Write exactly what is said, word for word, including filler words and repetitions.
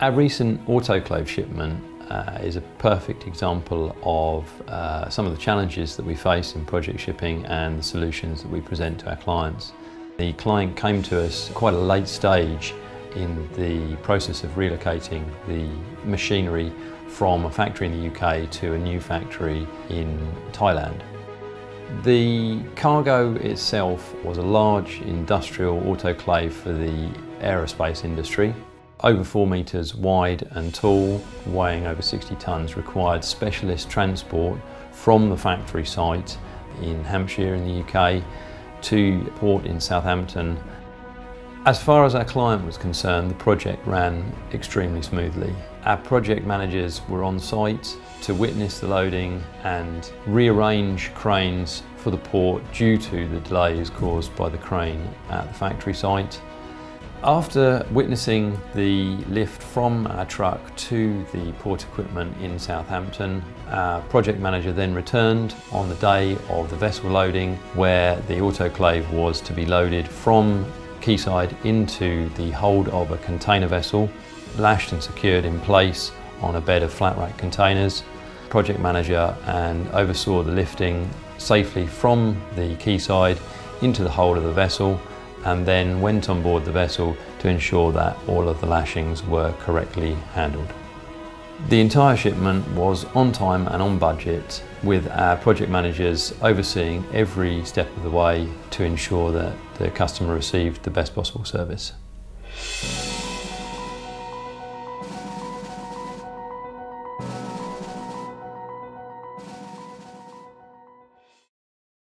Our recent autoclave shipment uh, is a perfect example of uh, some of the challenges that we face in project shipping and the solutions that we present to our clients. The client came to us at quite a late stage in the process of relocating the machinery from a factory in the U K to a new factory in Thailand. The cargo itself was a large industrial autoclave for the aerospace industry. Over four metres wide and tall, weighing over sixty tonnes, required specialist transport from the factory site in Hampshire in the U K to port in Southampton. As far as our client was concerned, the project ran extremely smoothly. Our project managers were on site to witness the loading and rearrange cranes for the port due to the delays caused by the crane at the factory site. After witnessing the lift from our truck to the port equipment in Southampton, our project manager then returned on the day of the vessel loading, where the autoclave was to be loaded from quayside into the hold of a container vessel, lashed and secured in place on a bed of flat rack containers. Project manager and oversaw the lifting safely from the quayside into the hold of the vessel, and then went on board the vessel to ensure that all of the lashings were correctly handled. The entire shipment was on time and on budget, with our project managers overseeing every step of the way to ensure that the customer received the best possible service.